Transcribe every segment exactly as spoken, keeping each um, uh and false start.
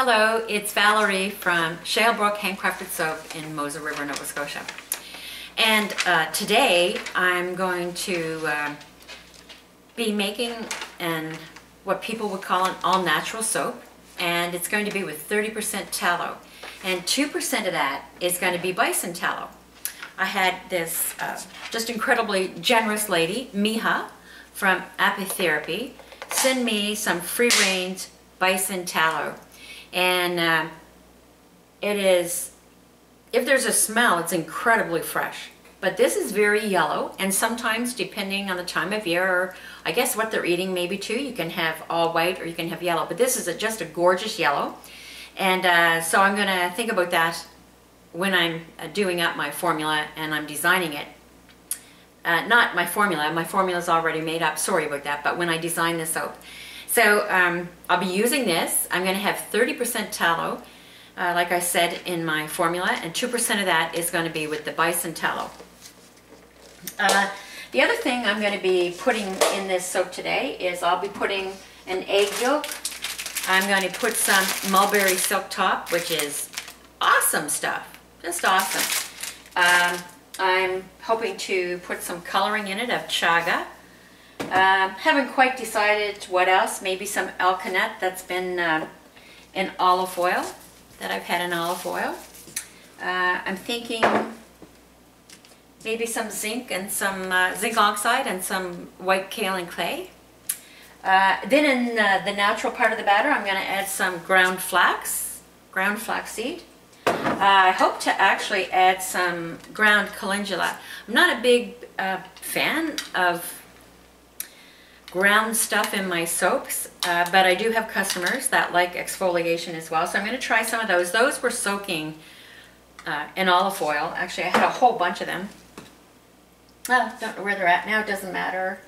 Hello, it's Valerie from Shalebrook Handcrafted Soap in Moser River, Nova Scotia. And uh, today I'm going to uh, be making an what people would call an all-natural soap, and it's going to be with thirty percent tallow, and two percent of that is going to be bison tallow. I had this uh, just incredibly generous lady, Miha, from Apitherapy, send me some free-range bison tallow. And uh, it is, if there's a smell, it's incredibly fresh. But this is very yellow, and sometimes, depending on the time of year, or I guess what they're eating maybe too, you can have all white or you can have yellow. But this is a, just a gorgeous yellow. And uh, so I'm going to think about that when I'm uh, doing up my formula and I'm designing it. Uh, not my formula, my formula's already made up, sorry about that, but when I design this soap. So um, I'll be using this. I'm going to have thirty percent tallow, uh, like I said in my formula, and two percent of that is going to be with the bison tallow. Uh, the other thing I'm going to be putting in this soap today is I'll be putting an egg yolk. I'm going to put some mulberry silk top, which is awesome stuff, just awesome. Um, I'm hoping to put some coloring in it of chaga. Um, haven't quite decided what else, maybe some Alkanet that's been uh, in olive oil, that I've had in olive oil. Uh, I'm thinking maybe some zinc and some uh, zinc oxide and some white kale and clay. Uh, then in uh, the natural part of the batter, I'm going to add some ground flax, ground flaxseed. Uh, I hope to actually add some ground calendula. I'm not a big uh, fan of ground stuff in my soaps, uh, but I do have customers that like exfoliation as well, so I'm going to try some of those. Those were soaking uh, in olive oil. Actually, I had a whole bunch of them. Oh, don't know where they're at now, it doesn't matter.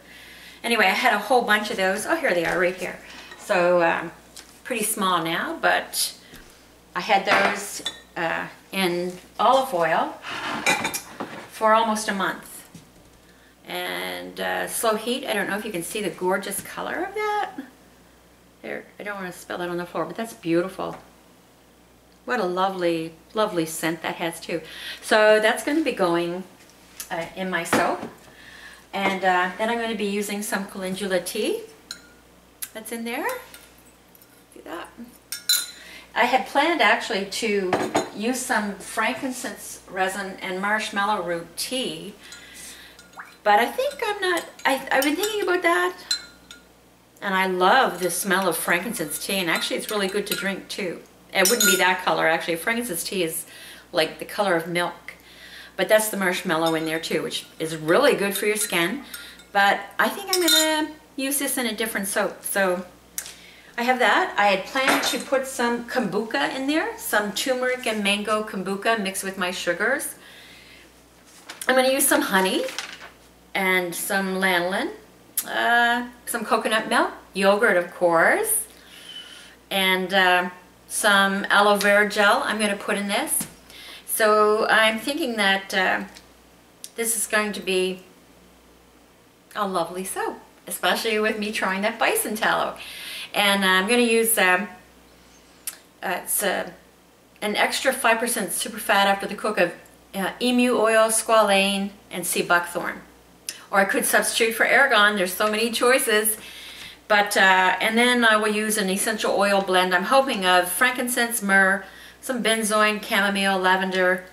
Anyway, I had a whole bunch of those. Oh, here they are right here. So um, pretty small now, but I had those uh, in olive oil for almost a month. And uh, slow heat. I don't know if you can see the gorgeous color of that. There, I don't want to spill that on the floor, but that's beautiful. What a lovely, lovely scent that has too. So that's going to be going uh, in my soap. And uh, then I'm going to be using some calendula tea that's in there. See that? I had planned actually to use some frankincense resin and marshmallow root tea. But I think I'm not, I, I've been thinking about that, and I love the smell of frankincense tea, and actually it's really good to drink too. It wouldn't be that color actually. Frankincense tea is like the color of milk, but that's the marshmallow in there too, which is really good for your skin. But I think I'm going to use this in a different soap, so I have that. I had planned to put some kombucha in there, some turmeric and mango kombucha mixed with my sugars. I'm going to use some honey and some lanolin, uh, some coconut milk, yogurt of course, and uh, some aloe vera gel I'm going to put in this. So I'm thinking that uh, this is going to be a lovely soap, especially with me trying that bison tallow. And uh, I'm going to use um, uh, it's, uh, an extra five percent super fat after the cook of uh, emu oil, squalane, and seabuckthorn. Or I could substitute for Argan. There's so many choices. But, uh, and then I will use an essential oil blend. I'm hoping of frankincense, myrrh, some benzoin, chamomile, lavender,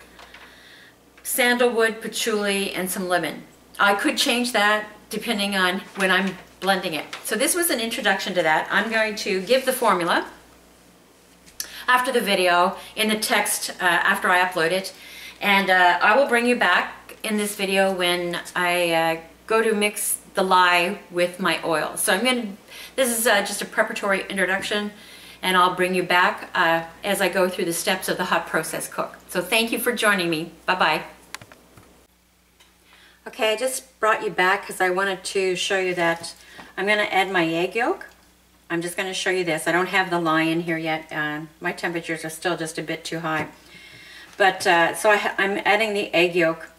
sandalwood, patchouli, and some lemon. I could change that depending on when I'm blending it. So this was an introduction to that. I'm going to give the formula after the video in the text uh, after I upload it. And uh, I will bring you back in this video when I uh, go to mix the lye with my oil. So I'm going to, this is uh, just a preparatory introduction, and I'll bring you back uh, as I go through the steps of the hot process cook. So thank you for joining me. Bye-bye. Okay, I just brought you back because I wanted to show you that I'm going to add my egg yolk. I'm just going to show you this. I don't have the lye in here yet. Uh, my temperatures are still just a bit too high. But uh, so I, I'm adding the egg yolk.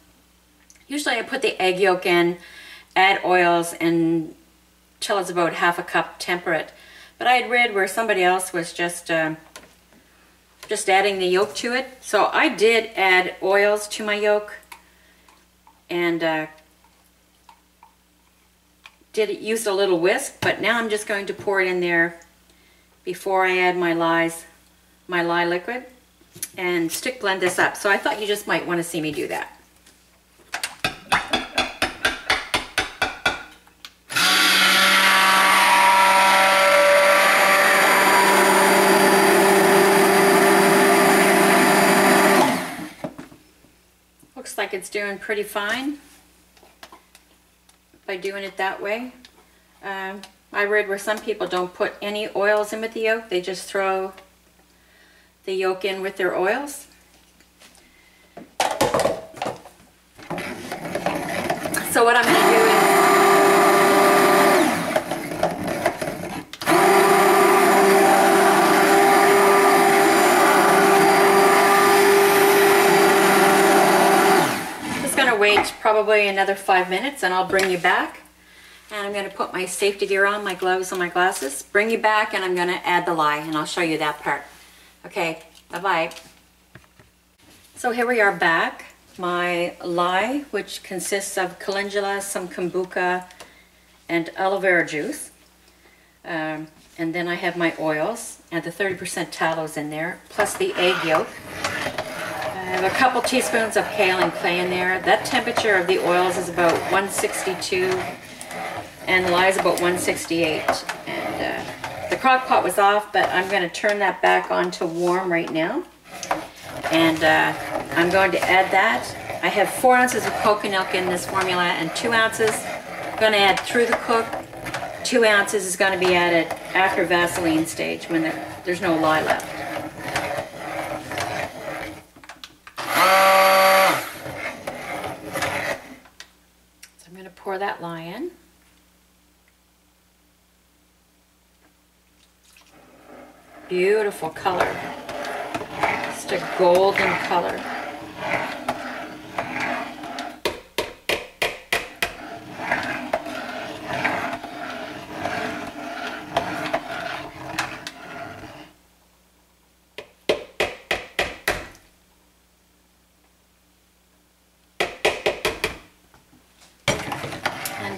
Usually I put the egg yolk in, add oils until it's about half a cup temperate. But I had read where somebody else was just uh, just adding the yolk to it. So I did add oils to my yolk and uh, did use a little whisk, but now I'm just going to pour it in there before I add my lyes, my lye liquid, and stick blend this up. So I thought you just might want to see me do that. Like it's doing pretty fine by doing it that way. Um, I read where some people don't put any oils in with the yolk, they just throw the yolk in with their oils. So what I'm going to do is probably another five minutes and I'll bring you back, and I'm going to put my safety gear on, my gloves and my glasses, bring you back, and I'm going to add the lye and I'll show you that part. Okay, bye-bye. So here we are back. My lye, which consists of calendula, some kombucha and aloe vera juice, um, and then I have my oils and the thirty percent tallows in there, plus the egg yolk. I have a couple teaspoons of kale and clay in there. That temperature of the oils is about one sixty-two and the lye is about one sixty-eight. And uh, the crock pot was off, but I'm going to turn that back on to warm right now. And uh, I'm going to add that. I have four ounces of coconut in this formula and two ounces I'm going to add through the cook. Two ounces is going to be added after Vaseline stage when the, there's no lye left. Pour that lye in. Beautiful color. Just a golden color.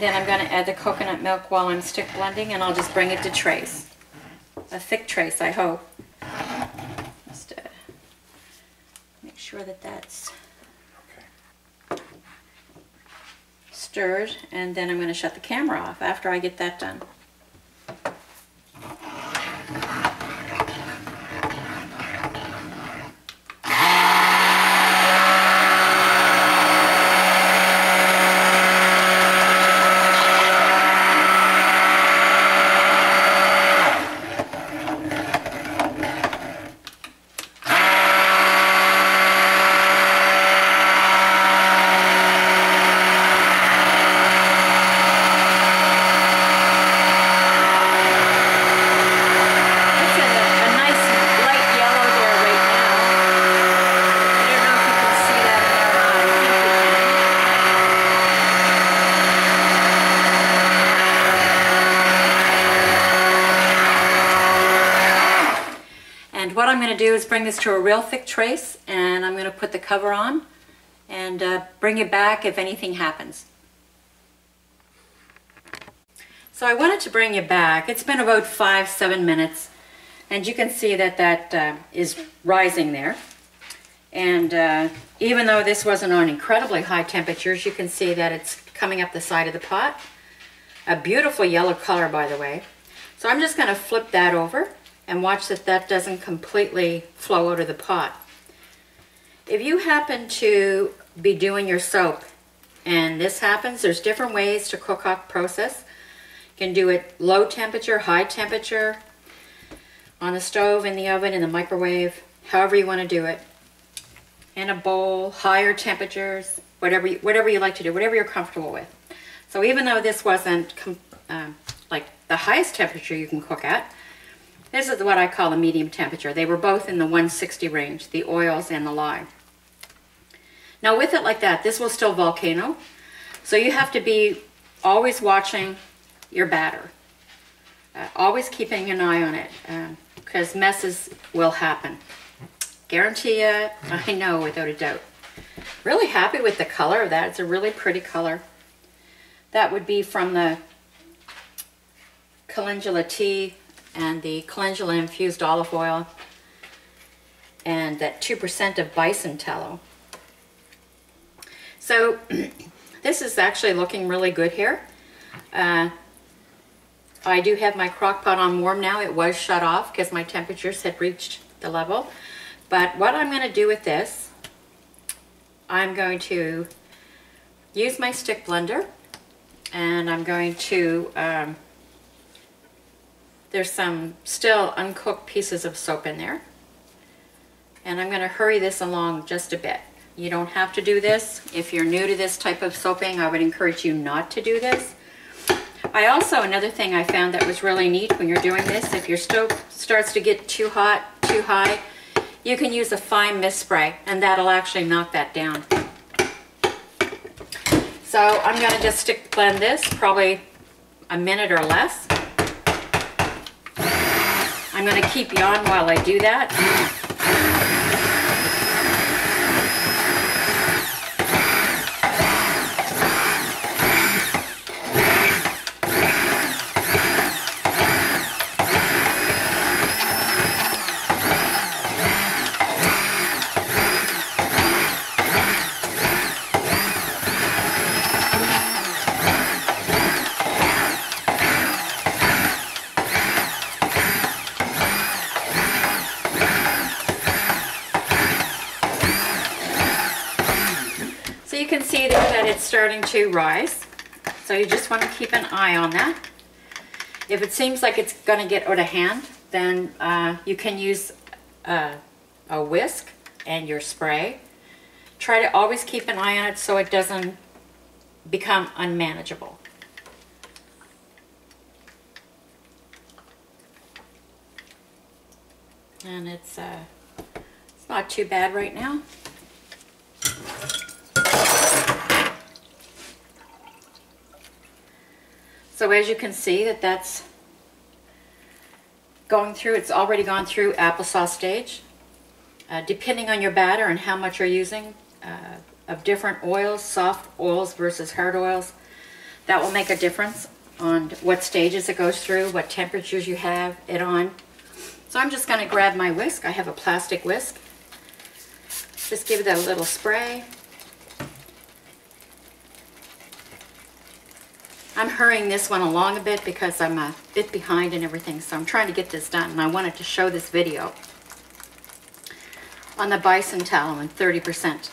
Then I'm going to add the coconut milk while I'm stick blending, and I'll just bring it to trace. A thick trace, I hope. Just uh, make sure that that's okay. Stirred, and then I'm going to shut the camera off after I get that done. What I'm going to do is bring this to a real thick trace, and I'm going to put the cover on and uh, bring it back if anything happens. So I wanted to bring you back. It's been about five, seven minutes, and you can see that that uh, is rising there. And uh, even though this wasn't on incredibly high temperatures, you can see that it's coming up the side of the pot. A beautiful yellow color, by the way. So I'm just going to flip that over and watch that that doesn't completely flow out of the pot. If you happen to be doing your soap and this happens, there's different ways to cook up process. You can do it low temperature, high temperature, on the stove, in the oven, in the microwave, however you want to do it. In a bowl, higher temperatures, whatever you, whatever you like to do, whatever you're comfortable with. So even though this wasn't um, like the highest temperature you can cook at, this is what I call a medium temperature. They were both in the one sixty range, the oils and the lye. Now with it like that, this will still volcano. So you have to be always watching your batter. Uh, always keeping an eye on it, because uh, messes will happen. Guarantee it. I know, without a doubt. Really happy with the color of that. It's a really pretty color. That would be from the calendula tea and the calendula infused olive oil and that two percent of bison tallow. So this is actually looking really good here. Uh, I do have my crock pot on warm now. It was shut off because my temperatures had reached the level. But what I'm going to do with this, I'm going to use my stick blender and I'm going to, um, there's some still uncooked pieces of soap in there. And I'm going to hurry this along just a bit. You don't have to do this. If you're new to this type of soaping, I would encourage you not to do this. I also, another thing I found that was really neat when you're doing this, if your stove starts to get too hot, too high, you can use a fine mist spray and that'll actually knock that down. So I'm going to just stick blend this, probably a minute or less. I'm going to keep you on while I do that. Starting to rise, so you just want to keep an eye on that. If it seems like it's going to get out of hand, then uh, you can use a, a whisk and your spray. Try to always keep an eye on it so it doesn't become unmanageable. And it's uh, it's not too bad right now. So as you can see that that's going through, it's already gone through applesauce stage. Uh, depending on your batter and how much you're using uh, of different oils, soft oils versus hard oils, that will make a difference on what stages it goes through, what temperatures you have it on. So I'm just going to grab my whisk. I have a plastic whisk. Just give it a little spray. I'm hurrying this one along a bit because I'm a bit behind and everything, so I'm trying to get this done, and I wanted to show this video on the bison tallow and thirty percent.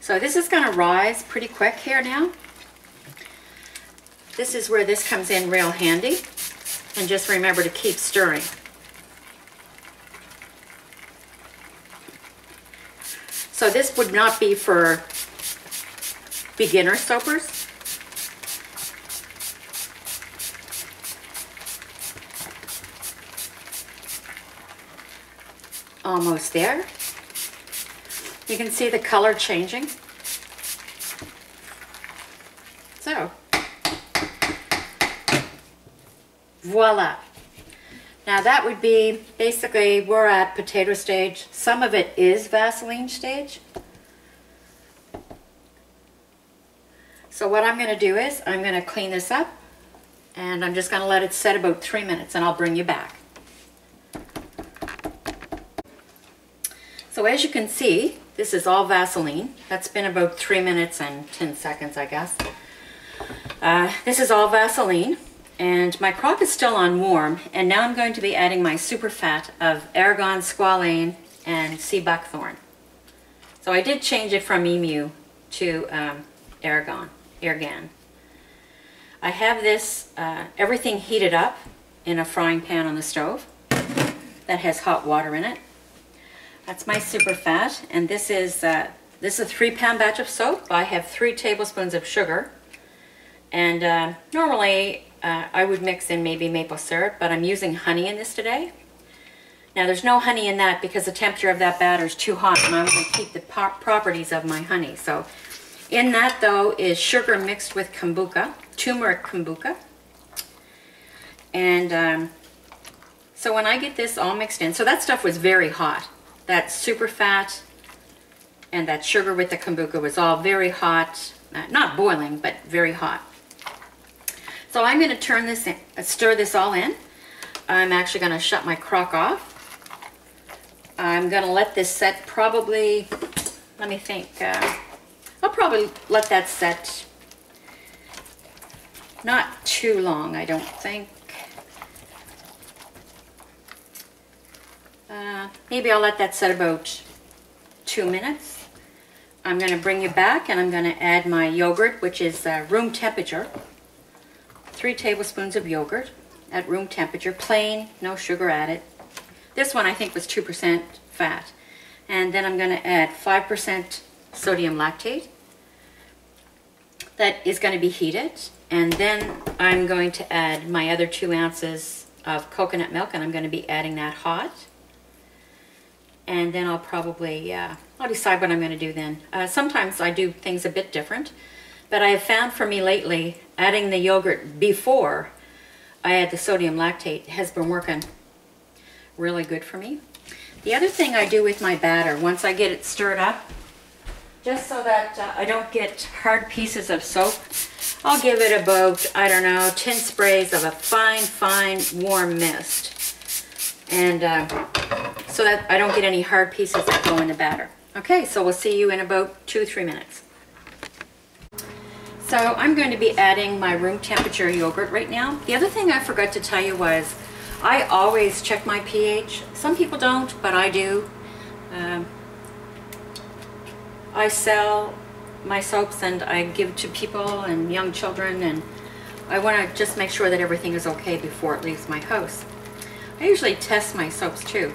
So this is going to rise pretty quick here now. This is where this comes in real handy, and just remember to keep stirring. So this would not be for beginner soapers. Almost there. You can see the color changing. So, voila. Now that would be, basically we're at potato stage. Some of it is Vaseline stage. So what I'm gonna do is I'm gonna clean this up and I'm just gonna let it set about three minutes and I'll bring you back. So as you can see, this is all Vaseline. That's been about three minutes and ten seconds, I guess. Uh, this is all Vaseline, and my crock is still on warm, and now I'm going to be adding my super fat of Argan, Squalane, and Seabuckthorn. So I did change it from Emu to um, Argan. Argan. I have this, uh, everything heated up in a frying pan on the stove that has hot water in it. That's my super fat, and this is uh, this is a three pound batch of soap. I have three tablespoons of sugar, and uh, normally uh, I would mix in maybe maple syrup, but I'm using honey in this today. Now there's no honey in that because the temperature of that batter is too hot, and I'm going to keep the properties of my honey. So in that though is sugar mixed with kombucha, turmeric kombucha, and um, so when I get this all mixed in, so that stuff was very hot. That super fat and that sugar with the kombucha was all very hot, not boiling, but very hot. So I'm going to turn this in, stir this all in. I'm actually going to shut my crock off. I'm going to let this set probably, let me think, uh, I'll probably let that set not too long, I don't think. Uh, maybe I'll let that set about two minutes. I'm going to bring you back and I'm going to add my yogurt, which is uh, room temperature. Three tablespoons of yogurt at room temperature, plain, no sugar added. This one I think was two percent fat. And then I'm going to add five percent sodium lactate. That is going to be heated. And then I'm going to add my other two ounces of coconut milk, and I'm going to be adding that hot. And then I'll probably, uh, I'll decide what I'm going to do then. Uh, sometimes I do things a bit different, but I have found for me lately, adding the yogurt before I add the sodium lactate has been working really good for me. The other thing I do with my batter, once I get it stirred up, just so that uh, I don't get hard pieces of soap, I'll give it about, I don't know, ten sprays of a fine, fine warm mist. And uh, so that I don't get any hard pieces that go in the batter. Okay, so we'll see you in about two, three minutes. So I'm going to be adding my room temperature yogurt right now. The other thing I forgot to tell you was I always check my pH. Some people don't, but I do. Um, I sell my soaps and I give to people and young children, and I want to just make sure that everything is okay before it leaves my house. I usually test my soaps too.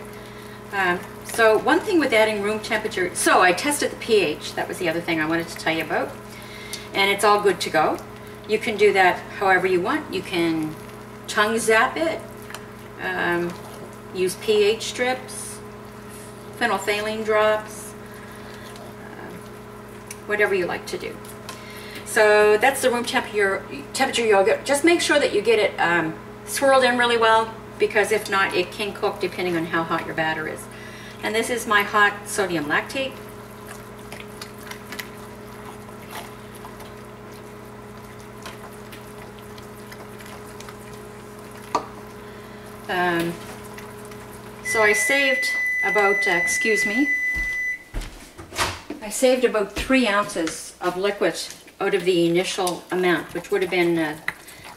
Um, so one thing with adding room temperature, so I tested the pH, that was the other thing I wanted to tell you about, and it's all good to go. You can do that however you want. You can tongue zap it, um, use pH strips, phenolphthalein drops, uh, whatever you like to do. So that's the room temperature, temperature yogurt. Just make sure that you get it um, swirled in really well, because if not, it can cook depending on how hot your batter is. And this is my hot sodium lactate. Um, so I saved about, uh, excuse me, I saved about three ounces of liquid out of the initial amount, which would have been uh,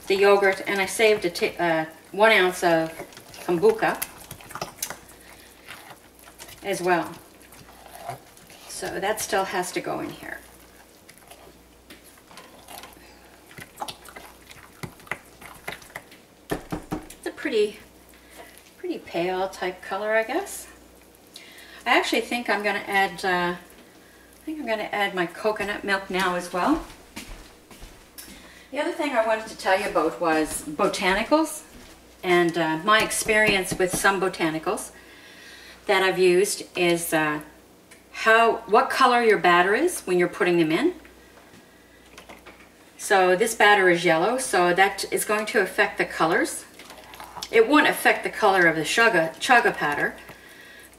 the yogurt, and I saved a t uh, one ounce of kombucha as well. So that still has to go in here. It's a pretty, pretty pale type color, I guess. I actually think I'm going to add, uh, I think I'm going to add my coconut milk now as well. The other thing I wanted to tell you about was botanicals, and uh, my experience with some botanicals that I've used is uh, how what color your batter is when you're putting them in. So this batter is yellow, so that is going to affect the colors. It won't affect the color of the chaga, chaga powder,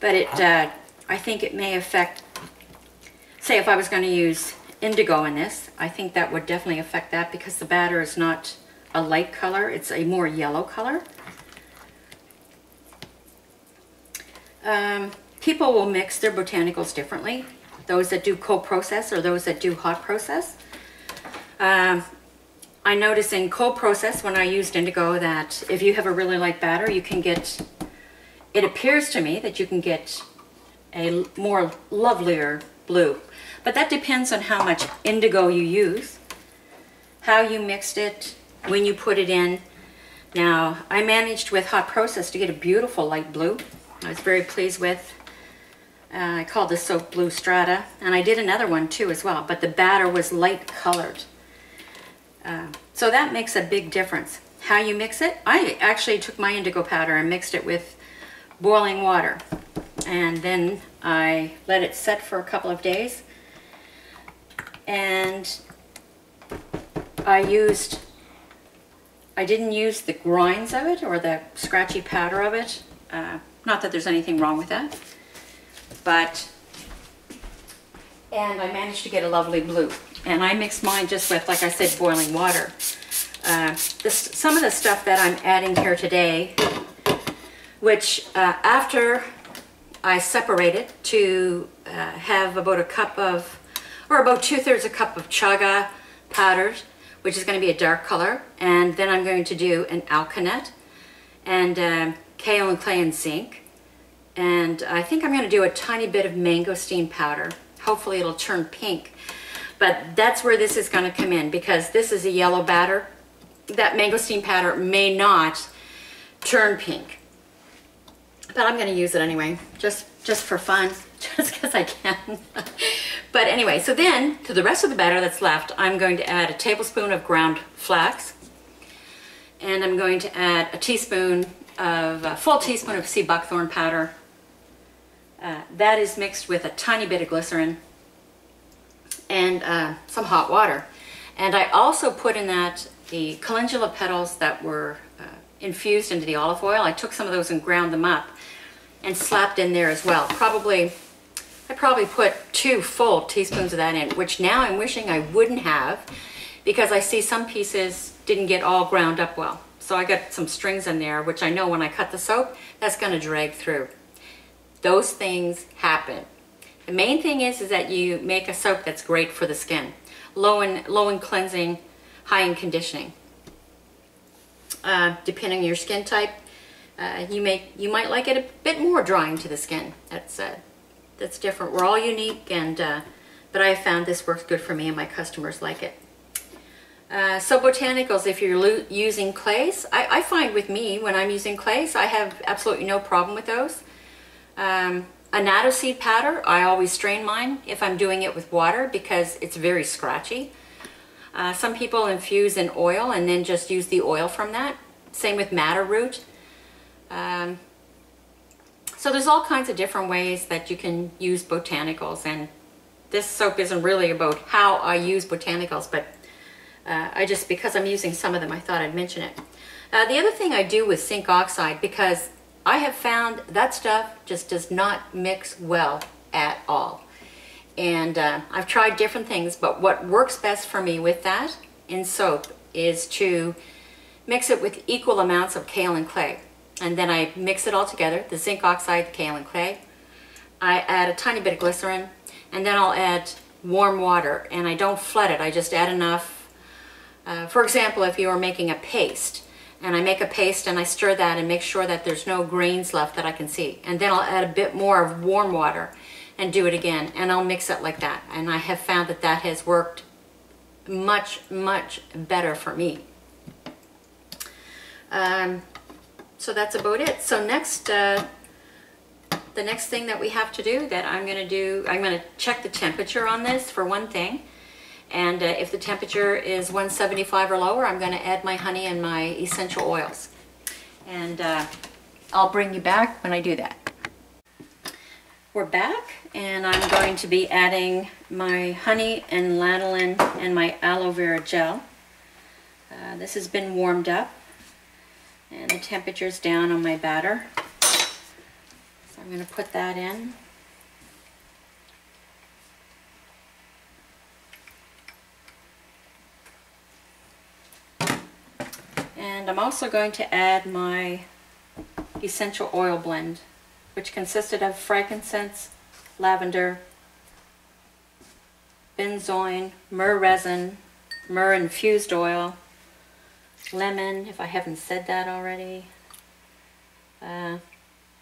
but it uh, I think it may affect, say if I was going to use indigo in this, I think that would definitely affect that, because the batter is not a light color, it's a more yellow color. Um, people will mix their botanicals differently, those that do cold process or those that do hot process. Um, I notice in cold process when I used indigo that if you have a really light batter, you can get, it appears to me that you can get a more lovelier blue. But that depends on how much indigo you use, how you mixed it, when you put it in. Now, I managed with hot process to get a beautiful light blue. I was very pleased with. Uh, I called this soap Blue Strata, and I did another one too as well, but the batter was light colored. Uh, so that makes a big difference. How you mix it, I actually took my indigo powder and mixed it with boiling water, and then I let it set for a couple of days, and I used I didn't use the grinds of it or the scratchy powder of it. Uh, not that there's anything wrong with that. but, and I managed to get a lovely blue. And I mixed mine just with, like I said, boiling water. Uh, this, some of the stuff that I'm adding here today, which uh, after I separate it to uh, have about a cup of, or about two-thirds a cup of chaga powders, which is going to be a dark color, and then I'm going to do an alkanet and um, kaolin and clay and zinc, and I think I'm going to do a tiny bit of mangosteen powder. Hopefully it'll turn pink, but that's where this is going to come in, because this is a yellow batter. That mangosteen powder may not turn pink, but I'm going to use it anyway, just just for fun, just because I can. But anyway, so then to the rest of the batter that's left, I'm going to add a tablespoon of ground flax, and I'm going to add a teaspoon of, a full teaspoon of Seabuckthorn powder. Uh, that is mixed with a tiny bit of glycerin and uh, some hot water. And I also put in that the calendula petals that were uh, infused into the olive oil. I took some of those and ground them up and slapped in there as well. Probably, I probably put two full teaspoons of that in, which now I'm wishing I wouldn't have, because I see some pieces didn't get all ground up well. So I got some strings in there, which I know when I cut the soap, that's gonna drag through. Those things happen. The main thing is, is that you make a soap that's great for the skin. Low in, low in cleansing, high in conditioning. Uh, depending on your skin type, Uh, you may you might like it a bit more drying to the skin. That's uh, that's different. We're all unique, and uh, but I found this works good for me, and my customers like it. Uh, so botanicals, if you're using clays, I, I find with me when I'm using clays, I have absolutely no problem with those. Um, annatto seed powder, I always strain mine if I'm doing it with water, because it's very scratchy. Uh, some people infuse in oil and then just use the oil from that. Same with madder root. Um, so there's all kinds of different ways that you can use botanicals, and this soap isn't really about how I use botanicals, but uh, I just, because I'm using some of them, I thought I'd mention it. Uh, the other thing I do with zinc oxide, because I have found that stuff just does not mix well at all, and uh, I've tried different things, but what works best for me with that in soap is to mix it with equal amounts of kaolin clay. And then I mix it all together, the zinc oxide, the kaolin clay. I add a tiny bit of glycerin, and then I'll add warm water, and I don't flood it, I just add enough. Uh, for example, if you were making a paste, and I make a paste and I stir that and make sure that there's no grains left that I can see, and then I'll add a bit more of warm water and do it again, and I'll mix it like that. And I have found that that has worked much, much better for me. Um, So that's about it. So next, uh, the next thing that we have to do that I'm going to do, I'm going to check the temperature on this for one thing. And uh, if the temperature is one seventy-five or lower, I'm going to add my honey and my essential oils. And uh, I'll bring you back when I do that. We're back, and I'm going to be adding my honey and lanolin and my aloe vera gel. Uh, this has been warmed up, and the temperature's down on my batter. So I'm going to put that in. And I'm also going to add my essential oil blend, which consisted of frankincense, lavender, benzoin, myrrh resin, myrrh infused oil, lemon, if I haven't said that already, uh,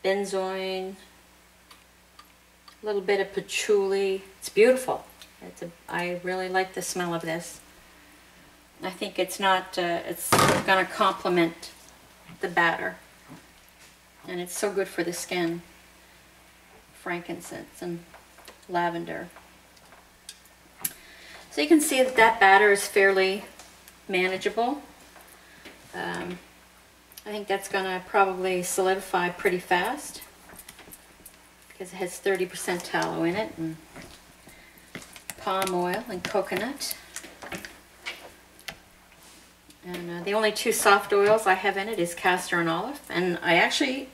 benzoin, a little bit of patchouli. It's beautiful. It's a, I really like the smell of this. I think it's not, uh, it's going to complement the batter, and it's so good for the skin. Frankincense and lavender. So you can see that that batter is fairly manageable. Um, I think that's going to probably solidify pretty fast, because it has thirty percent tallow in it, and palm oil and coconut. And uh, the only two soft oils I have in it is castor and olive. And I actually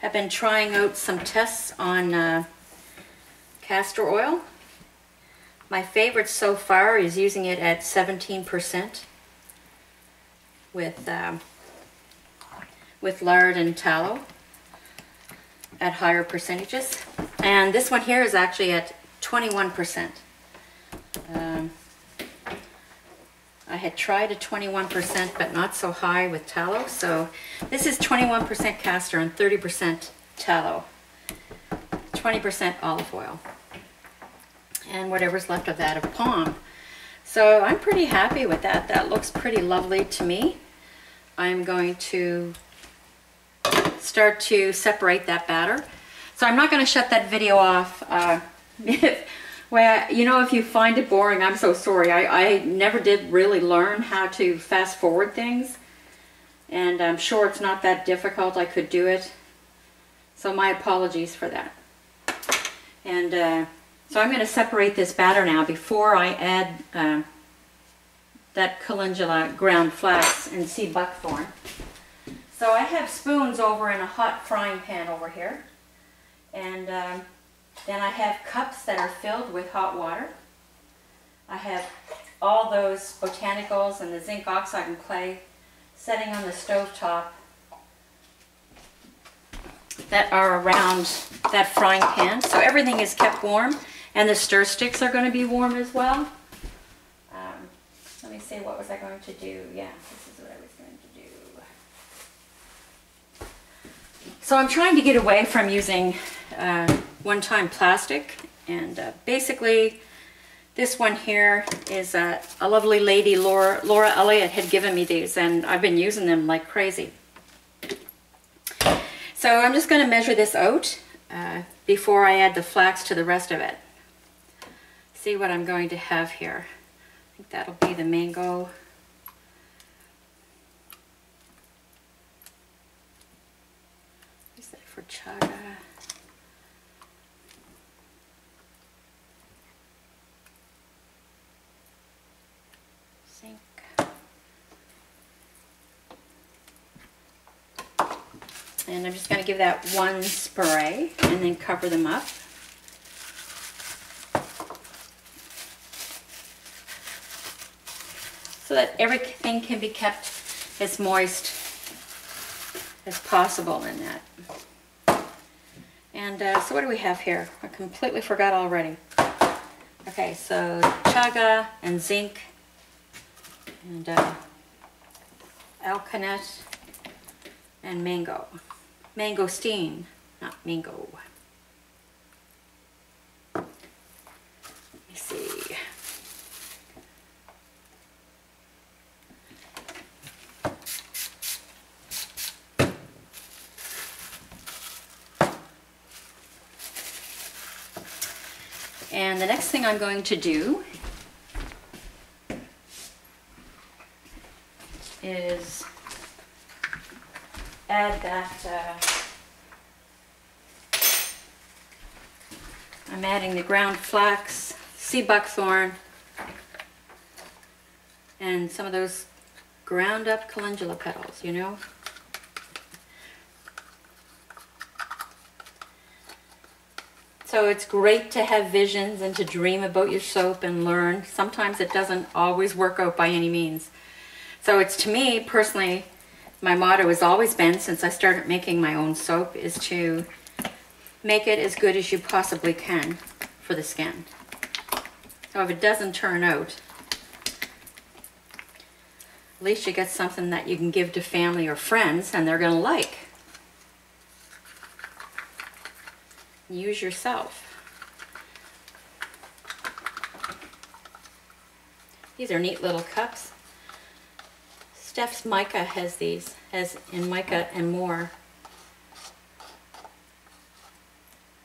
have been trying out some tests on uh, castor oil. My favorite so far is using it at seventeen percent with, um, with lard and tallow at higher percentages. And this one here is actually at twenty-one percent. Um, I had tried a twenty-one percent but not so high with tallow, so this is twenty-one percent castor and thirty percent tallow, twenty percent olive oil, and whatever's left of that of palm. So I'm pretty happy with that. That looks pretty lovely to me. I'm going to start to separate that batter. So I'm not going to shut that video off. Uh, Well, you know, if you find it boring, I'm so sorry. I, I never did really learn how to fast forward things. And I'm sure it's not that difficult. I could do it. So my apologies for that. And uh, so I'm going to separate this batter now before I add uh, that calendula, ground flax, and sea buckthorn. So I have spoons over in a hot frying pan over here. And... Um, Then I have cups that are filled with hot water. I have all those botanicals and the zinc oxide and clay setting on the stove top that are around that frying pan. So everything is kept warm, and the stir sticks are going to be warm as well. Um, let me see, what was I going to do? Yeah, this is what I was going to do. So I'm trying to get away from using Uh, one-time plastic, and uh, basically this one here is uh, a lovely lady, Laura, Laura Elliott, had given me these, and I've been using them like crazy. So I'm just going to measure this out uh, before I add the flax to the rest of it. See what I'm going to have here. I think that'll be the mango. Is that for chaga? And I'm just going to give that one spray and then cover them up. So that everything can be kept as moist as possible in that. And uh, so what do we have here? I completely forgot already. Okay, so chaga and zinc and uh, alkanet and mango. Mangosteen, not mango. Let me see. And the next thing I'm going to do is add that, uh, I'm adding the ground flax, sea buckthorn, and some of those ground up calendula petals, you know. So it's great to have visions and to dream about your soap and learn. Sometimes it doesn't always work out by any means. So it's, to me personally, my motto has always been, since I started making my own soap, is to make it as good as you possibly can for the skin. So if it doesn't turn out, at least you get something that you can give to family or friends and they're going to like. Use yourself. These are neat little cups. Steph's Mica has these, has in Mica and more.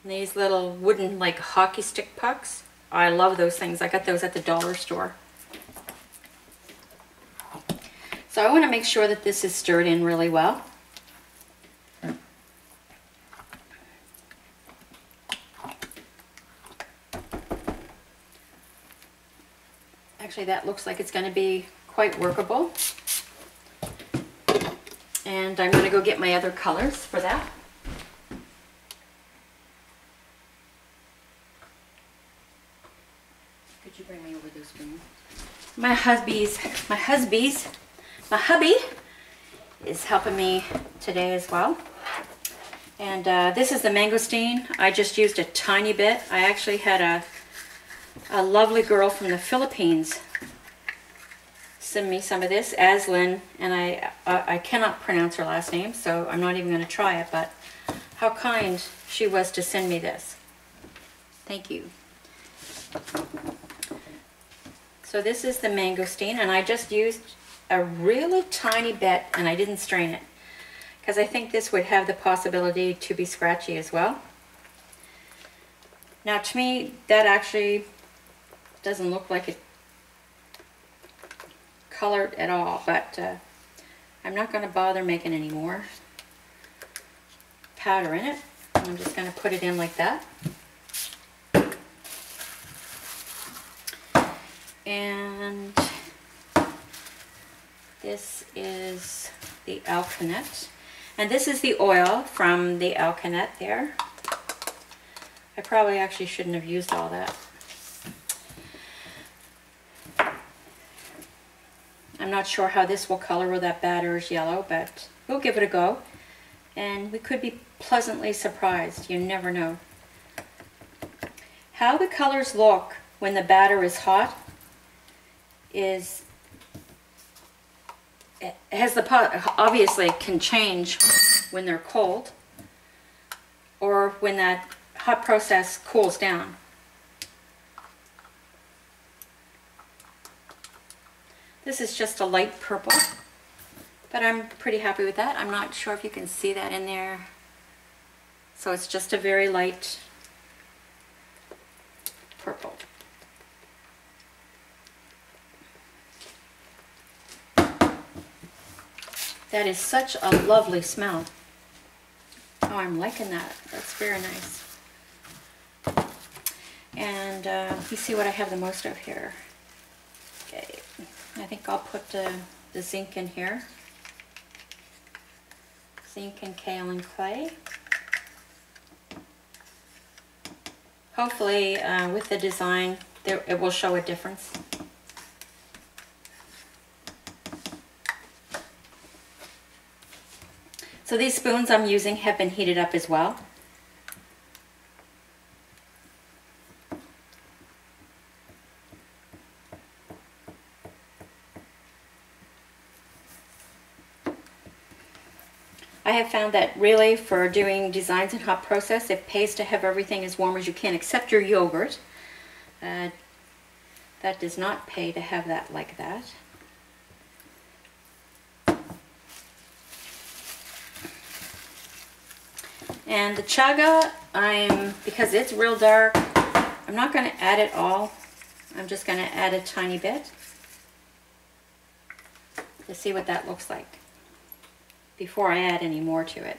And these little wooden, like, hockey stick pucks. I love those things. I got those at the dollar store. So I want to make sure that this is stirred in really well. Actually, that looks like it's going to be quite workable. And I'm going to go get my other colors for that. Could you bring me over this spoon? My husby's, my husby's, my hubby is helping me today as well. And uh, this is the mangosteen. I just used a tiny bit. I actually had a a lovely girl from the Philippines send me some of this, Aslyn, and I I, I cannot pronounce her last name, so I'm not even going to try it, but how kind she was to send me this. Thank you. So this is the mangosteen, and I just used a really tiny bit, and I didn't strain it, because I think this would have the possibility to be scratchy as well. Now to me, that actually doesn't look like it colored at all, but uh, I'm not going to bother making any more powder in it. I'm just going to put it in like that. And this is the Alkanet. And this is the oil from the Alkanet there. I probably actually shouldn't have used all that. I'm not sure how this will color with that batter's yellow, but we'll give it a go. And we could be pleasantly surprised. You never know. How the colors look when the batter is hot is it has the pot obviously can change when they're cold or when that hot process cools down. This is just a light purple, but I'm pretty happy with that. I'm not sure if you can see that in there. So it's just a very light purple. That is such a lovely smell. Oh, I'm liking that. That's very nice. And uh, you see what I have the most of here. Okay, I think I'll put uh, the zinc in here. Zinc and kale and clay. Hopefully uh, with the design there, it will show a difference. So these spoons I'm using have been heated up as well. I have found that really for doing designs in hot process, it pays to have everything as warm as you can, except your yogurt. Uh, that does not pay to have that like that. And the chaga, I'm, because it's real dark, I'm not going to add it all. I'm just going to add a tiny bit to see what that looks like before I add any more to it.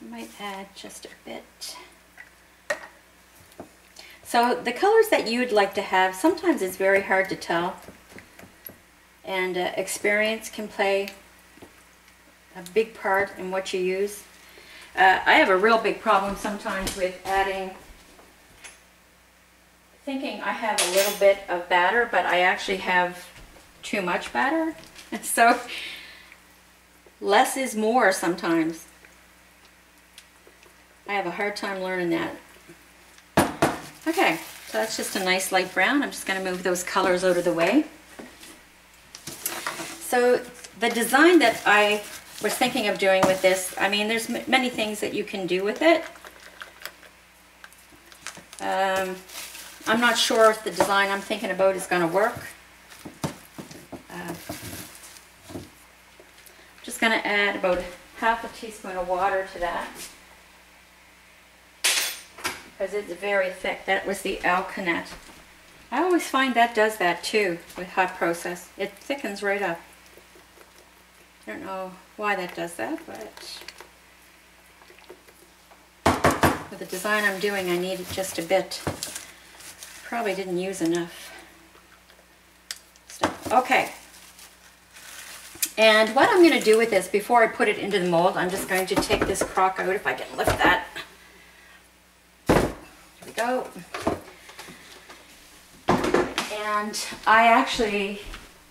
I might add just a bit. So the colors that you'd like to have, sometimes it's very hard to tell, and uh, experience can play a big part in what you use. Uh, I have a real big problem sometimes with adding, thinking I have a little bit of batter, but I actually have too much batter. And so less is more sometimes. I have a hard time learning that. Okay, so that's just a nice light brown. I'm just going to move those colors out of the way. So the design that I was thinking of doing with this, I mean, there's m many things that you can do with it. Um, I'm not sure if the design I'm thinking about is going to work. Uh, just going to add about half a teaspoon of water to that, because it's very thick. That was the Alkanet. I always find that does that too with hot process. It thickens right up. I don't know why that does that, but with the design I'm doing, I needed just a bit. Probably didn't use enough stuff. Okay. And what I'm going to do with this, before I put it into the mold, I'm just going to take this crock out, if I can lift that. There we go. And I actually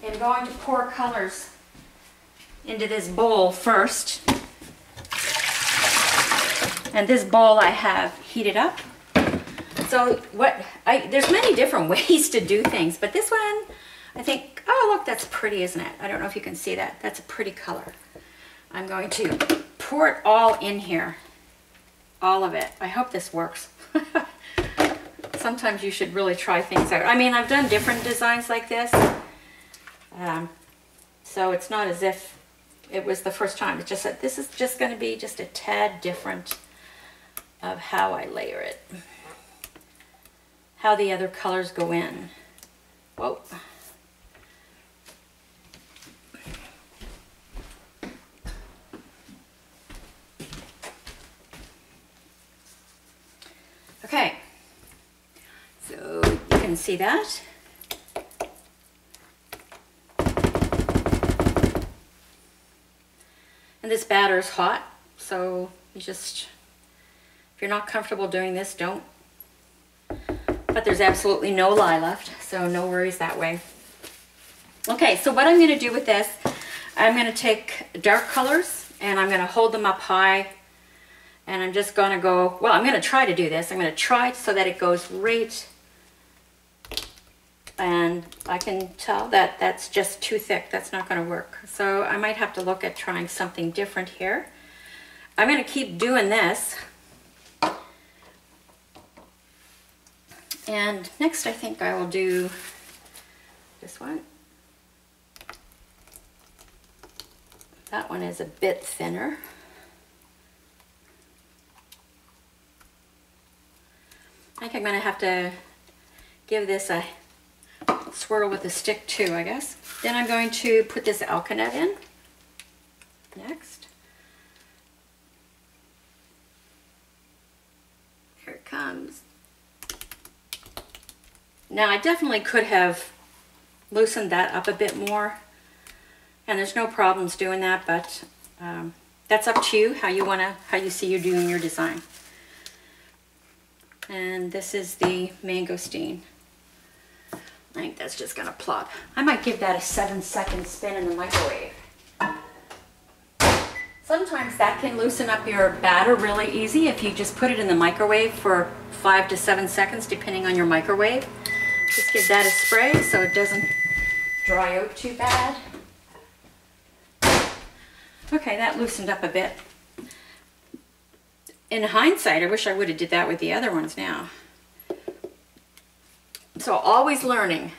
am going to pour colors into this bowl first. And this bowl I have heated up. So what I, there's many different ways to do things, but this one, I think, oh look, that's pretty, isn't it? I don't know if you can see that. That's a pretty color. I'm going to pour it all in here. All of it. I hope this works. Sometimes you should really try things out. I mean, I've done different designs like this. Um, so it's not as if it was the first time. It's just that this is just going to be just a tad different of how I layer it. How the other colors go in. Whoa. Okay, so you can see that. And this batter is hot, so you just, if you're not comfortable doing this, don't. But there's absolutely no lye left, so no worries that way. Okay, so what I'm going to do with this, I'm going to take dark colors and I'm going to hold them up high. And I'm just going to go, well, I'm going to try to do this. I'm going to try so that it goes right. And I can tell that that's just too thick. That's not going to work. So I might have to look at trying something different here. I'm going to keep doing this. And next, I think I will do this one. That one is a bit thinner. I think I'm going to have to give this a swirl with a stick too, I guess. Then I'm going to put this Alkanet in next. Here it comes. Now I definitely could have loosened that up a bit more, and there's no problems doing that, but um, that's up to you, how you want to, how you see you doing your design. And this is the Mangosteen. I think that's just gonna plop. I might give that a seven second spin in the microwave. Sometimes that can loosen up your batter really easy if you just put it in the microwave for five to seven seconds, depending on your microwave. Just give that a spray so it doesn't dry out too bad. Okay, that loosened up a bit. In hindsight, I wish I would have did that with the other ones now. So always learning.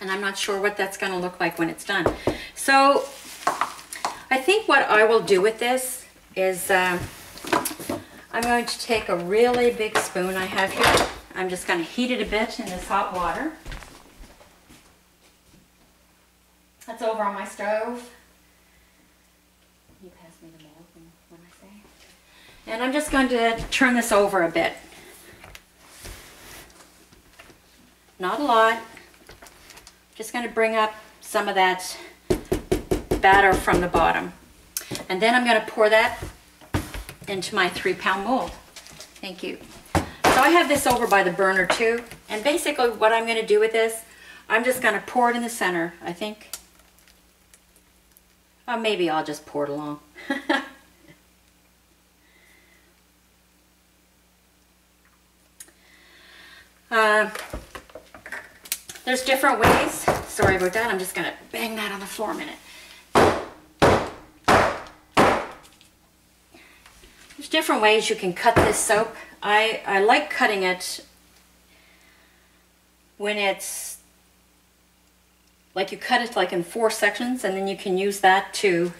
And I'm not sure what that's going to look like when it's done. So I think what I will do with this is uh, I'm going to take a really big spoon I have here. I'm just going to heat it a bit in this hot water. That's over on my stove. You pass me the mold when I say. And I'm just going to turn this over a bit. Not a lot. Just going to bring up some of that batter from the bottom. And then I'm going to pour that into my three pound mold. Thank you. So I have this over by the burner too. And basically what I'm going to do with this, I'm just going to pour it in the center, I think. Or maybe I'll just pour it along. uh, there's different ways. Sorry about that. I'm just going to bang that on the floor a minute. There's different ways you can cut this soap. I, I like cutting it when it's like you cut it like in four sections, and then you can use that to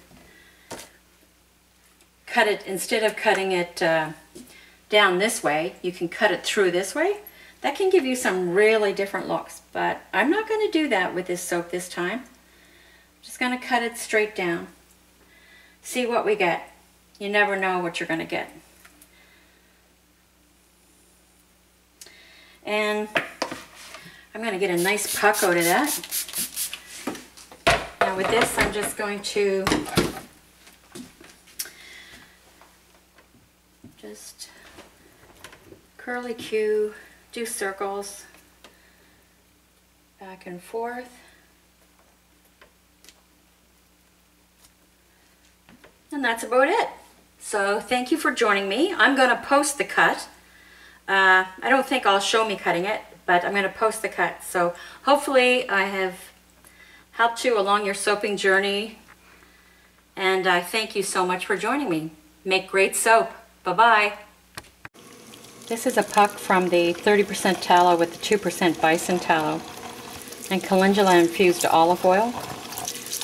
cut it, instead of cutting it uh, down this way, you can cut it through this way. That can give you some really different looks, but I'm not going to do that with this soap this time. I'm just going to cut it straight down. See what we get. You never know what you're going to get. And I'm going to get a nice puck out of that. Now with this, I'm just going to just curlicue, do circles back and forth. And that's about it. So thank you for joining me. I'm going to post the cut. Uh, I don't think I'll show me cutting it, but I'm going to post the cut. So hopefully I have helped you along your soaping journey. And I uh, thank you so much for joining me. Make great soap. Bye-bye. This is a puck from the thirty percent tallow with the two percent bison tallow and calendula infused olive oil.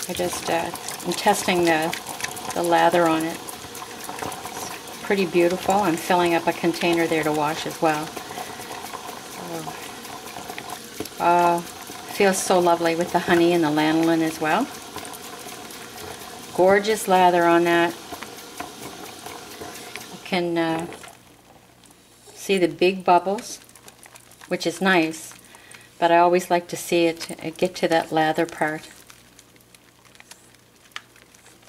I just, uh, I'm testing the, the lather on it. It's pretty beautiful. I'm filling up a container there to wash as well. Oh, feels so lovely with the honey and the lanolin as well. Gorgeous lather on that. You can uh, see the big bubbles, which is nice, but I always like to see it uh, get to that lather part.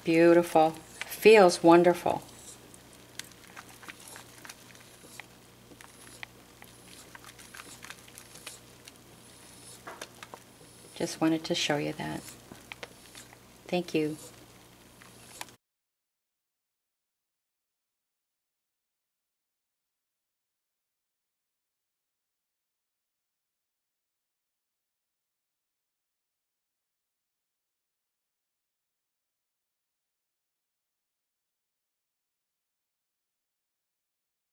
Beautiful. Feels wonderful. Just wanted to show you that. Thank you.